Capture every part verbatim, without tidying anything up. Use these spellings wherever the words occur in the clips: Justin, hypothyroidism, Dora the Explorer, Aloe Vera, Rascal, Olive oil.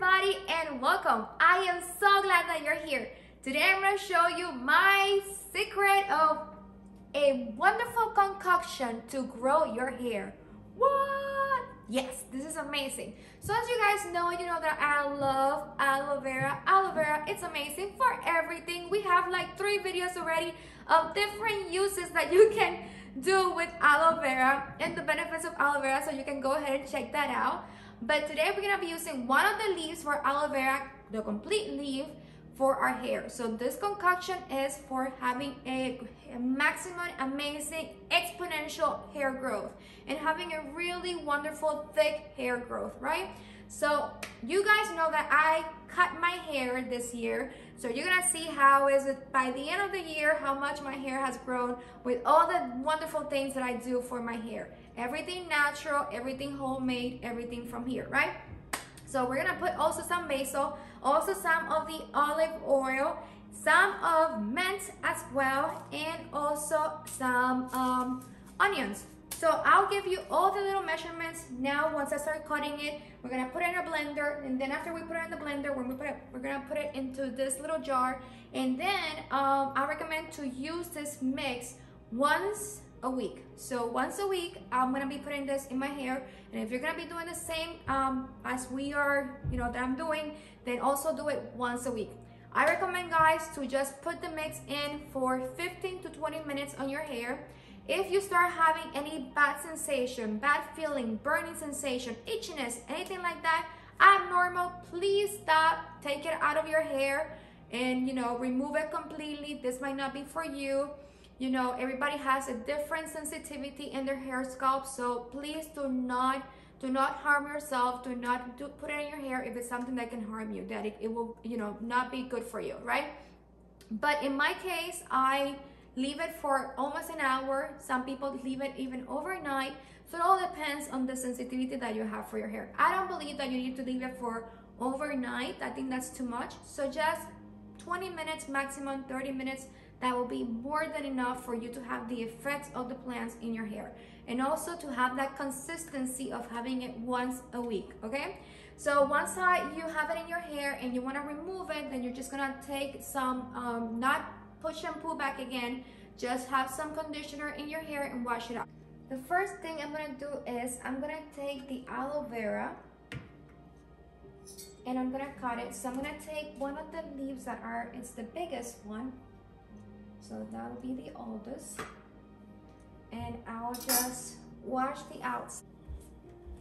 everybody and welcome. I am so glad that you're here. Today I'm going to show you my secret of a wonderful concoction to grow your hair. What? Yes, this is amazing. So as you guys know, you know that I love aloe vera. Aloe vera, it's amazing for everything. We have like three videos already of different uses that you can do with aloe vera and the benefits of aloe vera, so you can go ahead and check that out. But today we're gonna be using one of the leaves for aloe vera, the complete leaf, for our hair. So this concoction is for having a maximum, amazing, exponential hair growth and having a really wonderful thick hair growth, right? So you guys know that I cut my hair this year, so you're gonna see how is it by the end of the year, how much my hair has grown with all the wonderful things that I do for my hair. Everything natural, everything homemade, everything from here, right? So we're gonna put also some basil, also some of the olive oil, some of mint as well, and also some um, onions. So I'll give you all the little measurements now. Once I start cutting it, we're gonna put it in a blender, and then after we put it in the blender, when we put it, we're gonna put it into this little jar, and then um, I recommend to use this mix once a week. So once a week, I'm gonna be putting this in my hair, and if you're gonna be doing the same um, as we are, you know, that I'm doing, then also do it once a week. I recommend, guys, to just put the mix in for fifteen to twenty minutes on your hair. If you start having any bad sensation, bad feeling, burning sensation, itchiness, anything like that, abnormal, please stop, take it out of your hair and, you know, remove it completely. This might not be for you. You know, everybody has a different sensitivity in their hair scalp, so please do not, do not harm yourself. Do not do, put it in your hair if it's something that can harm you, that it, it will, you know, not be good for you, right? But in my case, I leave it for almost an hour. Some people leave it even overnight. So it all depends on the sensitivity that you have for your hair. I don't believe that you need to leave it for overnight. I think that's too much. So just twenty minutes, maximum thirty minutes. That will be more than enough for you to have the effects of the plants in your hair. And also to have that consistency of having it once a week, okay? So once I, you have it in your hair and you wanna remove it, then you're just gonna take some, um, not put shampoo back again, just have some conditioner in your hair and wash it out. The first thing I'm gonna do is I'm gonna take the aloe vera and I'm gonna cut it. So I'm gonna take one of the leaves that are, it's the biggest one, so that will be the oldest, and I'll just wash the outside.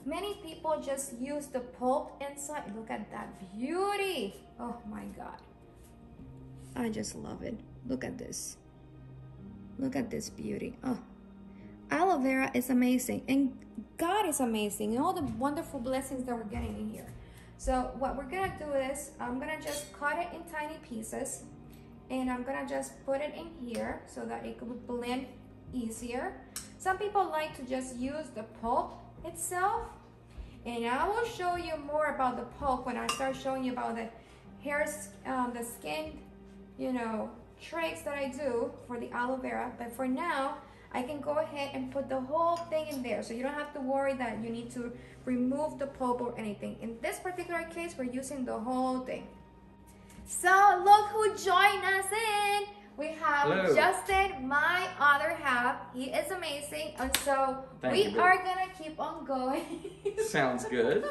Many people just use the pulp inside. Look at that beauty. Oh my God, I just love it. Look at this. Look at this beauty. Oh, aloe vera is amazing, and God is amazing, and all the wonderful blessings that we're getting in here. So what we're gonna do is I'm gonna just cut it in tiny pieces, and I'm gonna just put it in here so that it could blend easier. Some people like to just use the pulp itself, and I will show you more about the pulp when I start showing you about the hair, um, the skin, you know, tricks that I do for the aloe vera. But for now, I can go ahead and put the whole thing in there, so you don't have to worry that you need to remove the pulp or anything. In this particular case, we're using the whole thing. So look who joined us in. We have Hello. Justin, my other half. He is amazing, and so Thank we you, are gonna keep on going. Sounds good.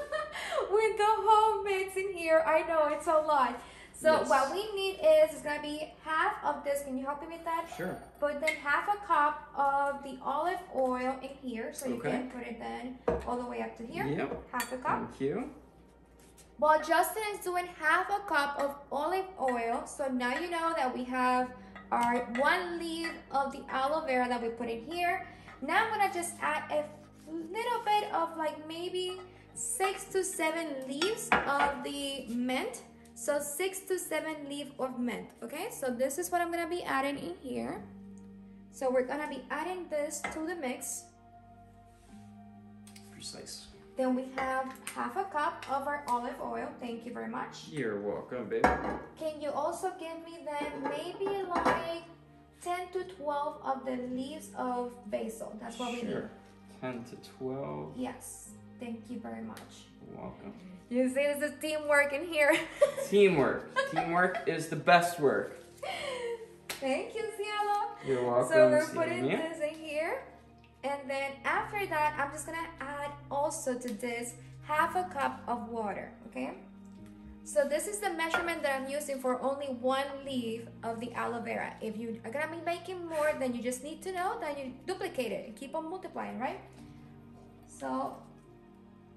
With the whole mix in here, I know it's a lot. So yes. What we need is it's gonna be half of this. Can you help me with that? Sure. Put then half a cup of the olive oil in here, so you okay. can put it then all the way up to here. Yep. Half a cup. Thank you. Well, Justin is doing half a cup of olive oil, so now you know that we have our one leaf of the aloe vera that we put in here. Now I'm gonna just add a little bit of like maybe six to seven leaves of the mint. So six to seven leaves of mint, okay? So this is what I'm gonna be adding in here. So we're gonna be adding this to the mix. Precise. Then we have half a cup of our olive oil. Thank you very much. You're welcome, baby. Can you also give me then maybe like ten to twelve of the leaves of basil? That's what sure. we need. ten to twelve? Yes. Thank you very much. You're welcome. You see, this is teamwork in here. Teamwork. Teamwork is the best work. Thank you, Cielo. You're welcome. So we're putting this in here. And then after that, I'm just going to add also to this half a cup of water, okay? So this is the measurement that I'm using for only one leaf of the aloe vera. If you are going to be making more, then you just need to know that you duplicate it and keep on multiplying, right? So...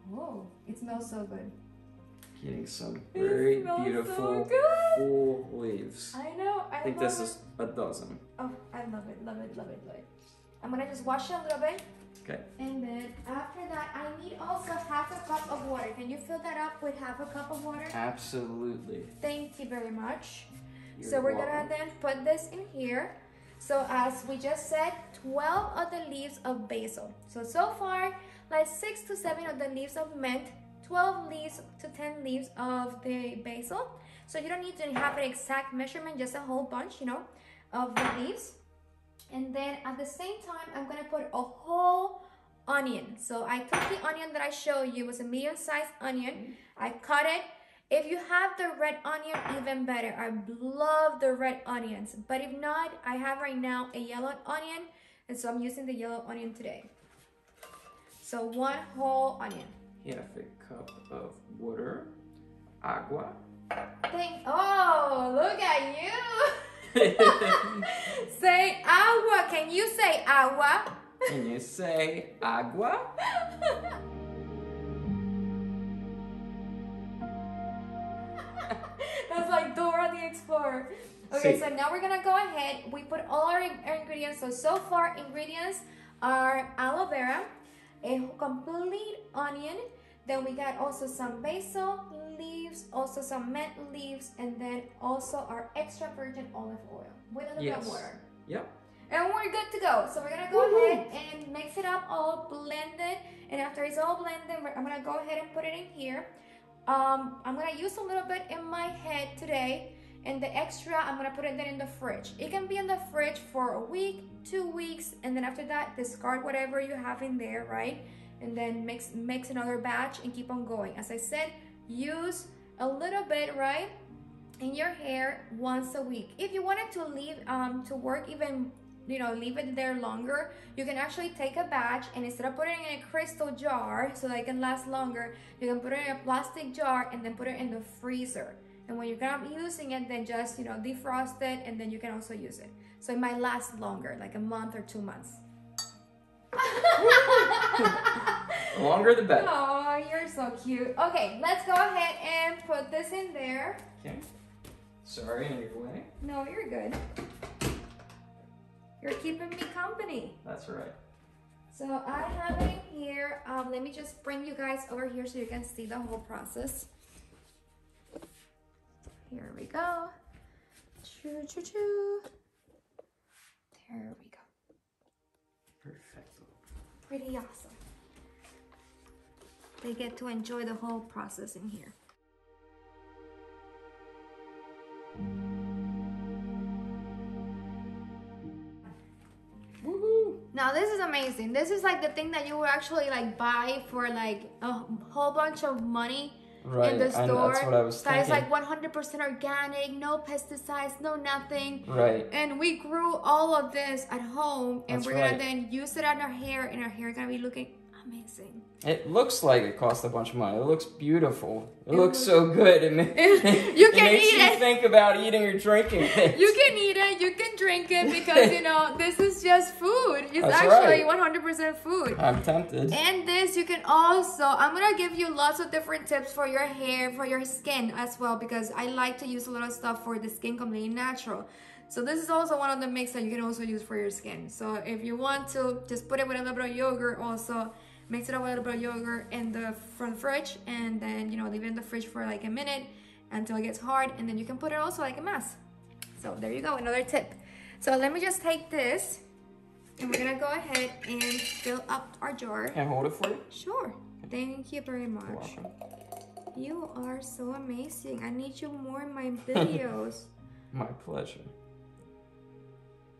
whoa, it smells so good. Getting some very beautiful so full leaves. I know, I, I think this it. is a dozen. Oh, I love it, love it, love it, love it. I'm gonna just wash it a little bit. Okay. And then after that, I need also half a cup of water. Can you fill that up with half a cup of water? Absolutely. Thank you very much. You're so we're welcome. Gonna then put this in here. So as we just said, twelve of the leaves of basil. So, so far, like six to seven of the leaves of mint, twelve leaves to ten leaves of the basil. So you don't need to have an exact measurement, just a whole bunch, you know, of the leaves. And then at the same time, I'm gonna put a whole onion. So I took the onion that I showed you, it was a medium-sized onion. I cut it. If you have the red onion, even better. I love the red onions, but if not, I have right now a yellow onion, and so I'm using the yellow onion today. So one whole onion. Half a cup of water, agua. Thank, oh, look at you. Say agua, can you say agua? Can you say agua? That's like Dora the Explorer. Okay, sí. So now we're gonna go ahead. We put all our, our ingredients. So, so far ingredients are aloe vera, a complete onion, then we got also some basil leaves, also some mint leaves, and then also our extra virgin olive oil with a little yes. bit of water. Yep. And we're good to go. So we're gonna go Woo-hoo. ahead and mix it up, all blended. And after it's all blended, we're, I'm gonna go ahead and put it in here. Um, I'm gonna use a little bit in my head today, and the extra I'm gonna put it then in the fridge. It can be in the fridge for a week, two weeks, and then after that discard whatever you have in there, right? And then mix mix another batch and keep on going. As I said, use a little bit, right, in your hair once a week. If you wanted to leave um to work, even, you know, leave it there longer, you can actually take a batch and instead of putting it in a crystal jar so that it can last longer, you can put it in a plastic jar and then put it in the freezer. And when you're not using it, then just, you know, defrost it, and then you can also use it. So it might last longer, like a month or two months. Longer the better. Oh, you're so cute. Okay, let's go ahead and put this in there. Okay. Sorry, in your way. No, you're good. You're keeping me company. That's right. So I have it in here. Um, let me just bring you guys over here so you can see the whole process. Here we go. Choo, choo, choo. There we go. Perfect. Pretty awesome. They get to enjoy the whole process in here. Woohoo! Now this is amazing. This is like the thing that you would actually like buy for like a whole bunch of money. Right, in the store, and that's what I was thinking. That is like one hundred percent organic, no pesticides, no nothing. Right. And we grew all of this at home, and that's we're right. gonna then use it on our hair, and our hair gonna be looking amazing. It looks like it cost a bunch of money. It looks beautiful. It, it looks, looks so good. It, it, it, you can it makes eat you it. think about eating or drinking it. You can eat it. You can drink it because, you know, this is just food. It's That's actually right. one hundred percent food. I'm tempted. And this you can also, I'm going to give you lots of different tips for your hair, for your skin as well, because I like to use a lot of stuff for the skin completely natural. So this is also one of the mix that you can also use for your skin. So if you want to, just put it with a little bit of yogurt also. Mix it up with a little bit of yogurt in the front fridge, and then, you know, leave it in the fridge for like a minute until it gets hard, and then you can put it also like a mask. So there you go, another tip. So let me just take this, and we're gonna go ahead and fill up our jar. Can I hold it for you? Sure. Thank you very much. You're welcome. You are so amazing. I need you more in my videos. My pleasure.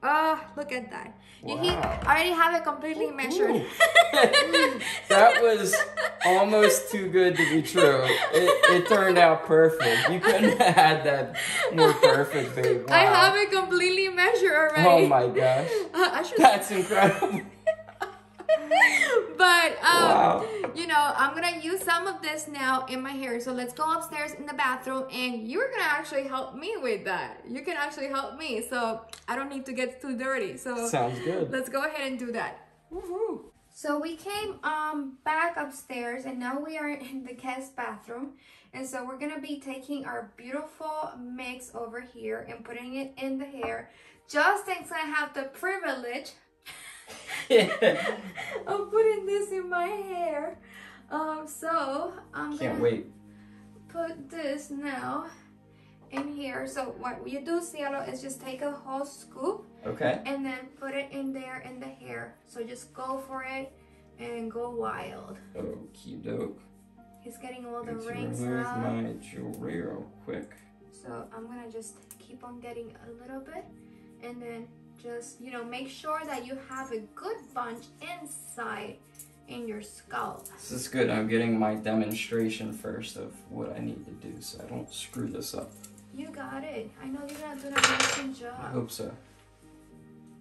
Oh, look at that. Wow. You, he, I already have it completely ooh, measured. Ooh. That was almost too good to be true. It, it turned out perfect. You couldn't have had that more perfect, babe. Wow. I have it completely measured already. Oh my gosh. Uh, I should... That's incredible. But, um, wow. you know, I'm going to use some of this now in my hair. So let's go upstairs in the bathroom and you're going to actually help me with that. You can actually help me. So I don't need to get too dirty. So sounds good. Let's go ahead and do that. Woohoo. So we came um, back upstairs and now we are in the guest bathroom. And so we're going to be taking our beautiful mix over here and putting it in the hair. Justin's going to have the privilege I'm putting this in my hair. Um, so I'm Can't gonna wait. put this now in here. So what you do, Cielo, is just take a whole scoop, okay, and then put it in there in the hair. So just go for it and go wild. Okie doke. He's getting all the Let's rings out. my jewelry real quick. So I'm gonna just keep on getting a little bit, and then. Just, you know, make sure that you have a good bunch inside in your scalp. This is good. I'm getting my demonstration first of what I need to do so I don't screw this up. You got it. I know you're going to do an amazing job. I hope so.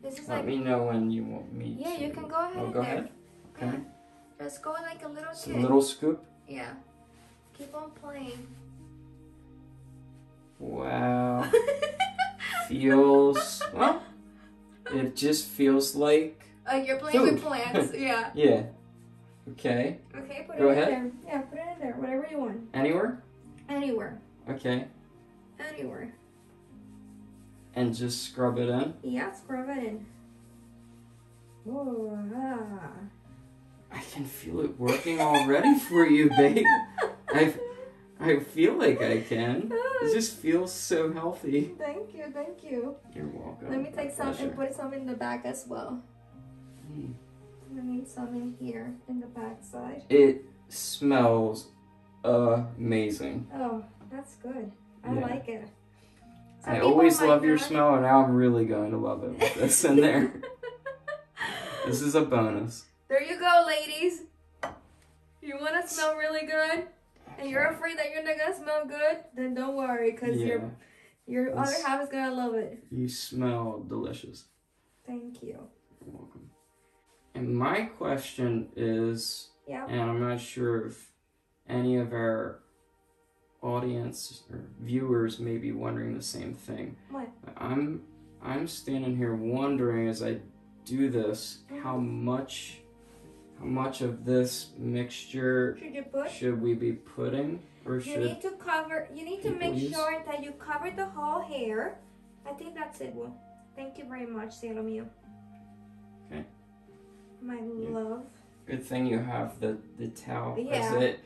This is Let like, me know when you want me yeah, to. Yeah, you can go ahead oh, in go there. Ahead. Okay. okay. Just go like a little kid. A little scoop? Yeah. Keep on playing. Wow. Feels... Well, it just feels like... Like you're playing food. with plants, yeah. Yeah. Okay. Okay, put Go it ahead. in there. Yeah, put it in there, whatever you want. Anywhere? Anywhere. Okay. Anywhere. And just scrub it in? Yeah, scrub it in. Whoa. Ah. I can feel it working already for you, babe. I I feel like I can. It just feels so healthy. Thank you, thank you. You're welcome. Let me take some and put some in the back as well. Mm. I need some in here, in the back side. It smells amazing. Oh, that's good. I yeah. like it. Some I always love your smell, and now I'm really going to love it with this in there. This is a bonus. There you go, ladies. You want to smell really good? And you're afraid that you're not gonna smell good, then don't worry, because yeah. your your That's, other half is gonna love it. You smell delicious. Thank you. You're welcome. And my question is, yep. and I'm not sure if any of our audience or viewers may be wondering the same thing. What? I'm I'm standing here wondering as I do this mm-hmm. how much How much of this mixture should, you put? should we be putting, or should you need to cover? You need to make use? sure that you cover the whole hair. I think that's it. Well, thank you very much, Cielo mio. Okay. My yeah. love. Good thing you have the the towel. Yeah. It,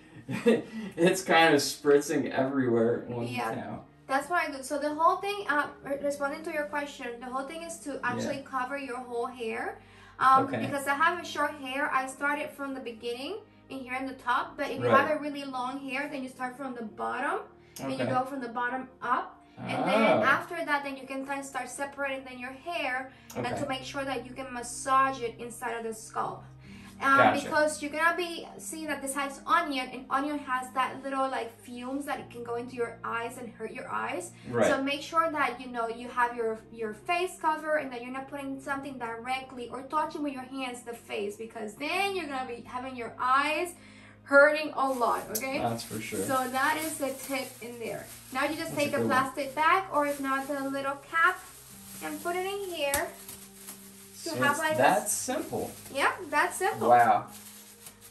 it's kind of spritzing everywhere on yeah. the towel. That's what I do. So the whole thing. Uh, responding to your question, the whole thing is to actually yeah. cover your whole hair. Um, okay. Because I have a short hair, I started from the beginning and here in the top. But if you right. have a really long hair, then you start from the bottom okay. and you go from the bottom up. Oh. And then after that, then you can kind of start separating then your hair okay. and to make sure that you can massage it inside of the scalp. Um, gotcha. Because you're gonna be seeing that this has onion, and onion has that little like fumes that can go into your eyes and hurt your eyes. Right. So make sure that you know you have your your face covered and that you're not putting something directly or touching with your hands the face, because then you're gonna be having your eyes hurting a lot. Okay. That's for sure. So that is the tip in there. Now you just That's take a, a plastic one. bag, or if not, a little cap, and put it in here. To so have like that simple. Yeah, that's simple. Wow.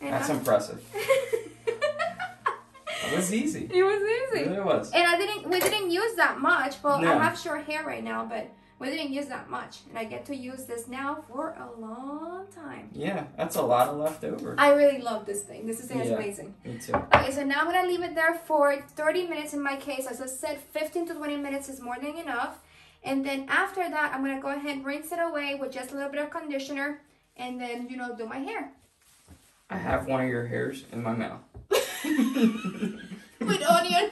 And that's I, impressive. It was easy. It was easy. It really was. And I didn't we didn't use that much. Well, no. I have short hair right now, but we didn't use that much. And I get to use this now for a long time. Yeah, that's a lot of leftover. I really love this thing. This thing is yeah, amazing. Me too. Okay, so now I'm gonna leave it there for thirty minutes in my case. As I said, fifteen to twenty minutes is more than enough. And then after that, I'm going to go ahead and rinse it away with just a little bit of conditioner and then, you know, do my hair. I have one of your hairs in my mouth. With onion.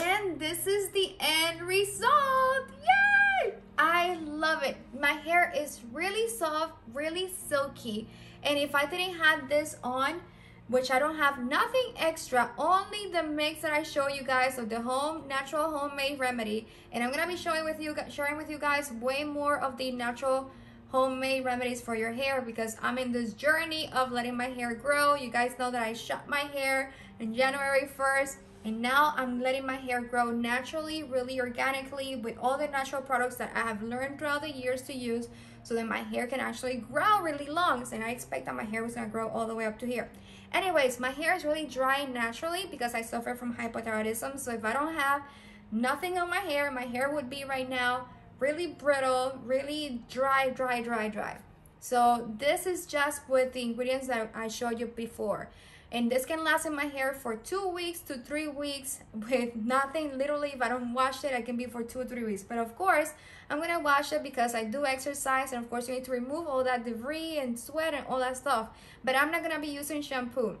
And this is the end result. Yay! I love it. My hair is really soft, really silky. And if I didn't have this on, which I don't have nothing extra, only the mix that I show you guys of the home natural homemade remedy. And I'm gonna be showing with you, sharing with you guys way more of the natural homemade remedies for your hair, because I'm in this journey of letting my hair grow. You guys know that I shot my hair on January first, and now I'm letting my hair grow naturally, really organically, with all the natural products that I have learned throughout the years to use, so that my hair can actually grow really long. And I expect that my hair was gonna grow all the way up to here. Anyways, my hair is really dry naturally because I suffer from hypothyroidism. So if I don't have nothing on my hair, my hair would be right now really brittle, really dry, dry, dry, dry. So this is just with the ingredients that I showed you before. And this can last in my hair for two weeks to three weeks with nothing. Literally, if I don't wash it, I can be for two or three weeks. But of course, I'm gonna wash it because I do exercise. And of course, you need to remove all that debris and sweat and all that stuff. But I'm not gonna be using shampoo.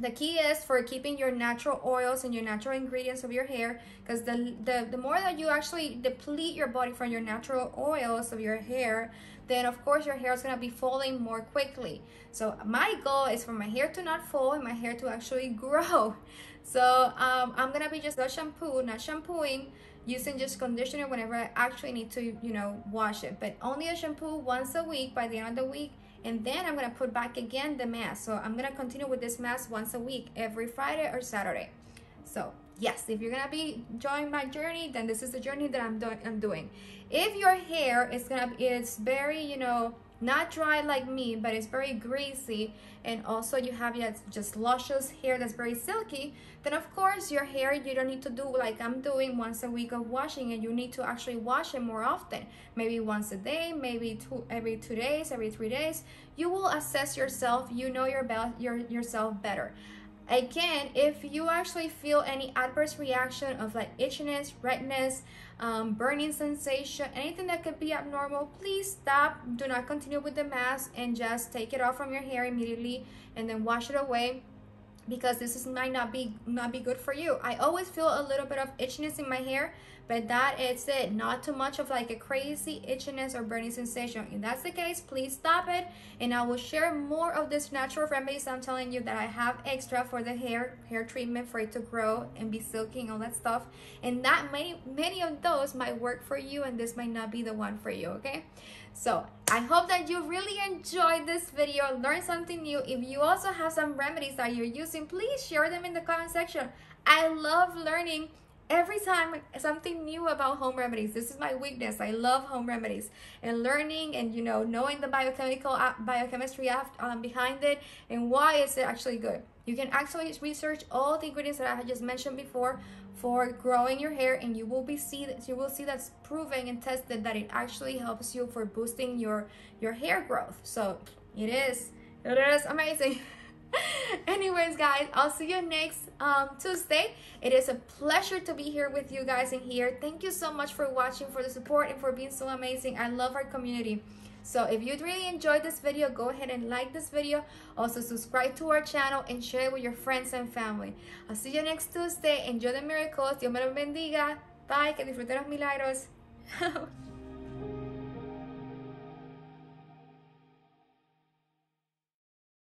The key is for keeping your natural oils and your natural ingredients of your hair, because the, the the more that you actually deplete your body from your natural oils of your hair, then of course your hair is going to be falling more quickly. So my goal is for my hair to not fall and my hair to actually grow. So um, I'm going to be just the shampoo, not shampooing, using just conditioner whenever I actually need to, you know, wash it. But only a shampoo once a week by the end of the week. And then I'm gonna put back again the mask. So I'm gonna continue with this mask once a week, every Friday or Saturday. So yes, if you're gonna be joining my journey, then this is the journey that I'm doing. I'm doing. If your hair is gonna, it's very, you know, not dry like me, but it's very greasy, and also you have just luscious hair that's very silky, then of course your hair, you don't need to do like I'm doing once a week of washing, and you need to actually wash it more often, maybe once a day, maybe two, every two days, every three days. You will assess yourself, you know your best, your yourself better. Again, if you actually feel any adverse reaction of like itchiness, redness, um, burning sensation, anything that could be abnormal, please stop. Do not continue with the mask, and just take it off from your hair immediately and then wash it away, because this is, might not be not be good for you. I always feel a little bit of itchiness in my hair, but that is it. Not too much of like a crazy itchiness or burning sensation. If that's the case, please stop it. And I will share more of this natural remedies I'm telling you that I have extra for the hair hair treatment, for it to grow and be silky and all that stuff. And that many many of those might work for you, and this might not be the one for you, okay? So I hope that you really enjoyed this video, learned something new. If you also have some remedies that you're using, please share them in the comment section. I love learning every time something new about home remedies. This is my weakness. I love home remedies and learning, and you know, knowing the biochemical biochemistry um, behind it, and why is it actually good. You can actually research all the ingredients that I had just mentioned before for growing your hair, and you will be see that you will see that's proven and tested that it actually helps you for boosting your your hair growth. So it is it is amazing. Anyways, guys, I'll see you next um, Tuesday. It is a pleasure to be here with you guys in here. Thank you so much for watching, for the support, and for being so amazing. I love our community. So if you really enjoyed this video, go ahead and like this video. Also subscribe to our channel and share it with your friends and family. I'll see you next Tuesday. Enjoy the miracles. Dios me los bendiga. Bye. Que disfruten los milagros.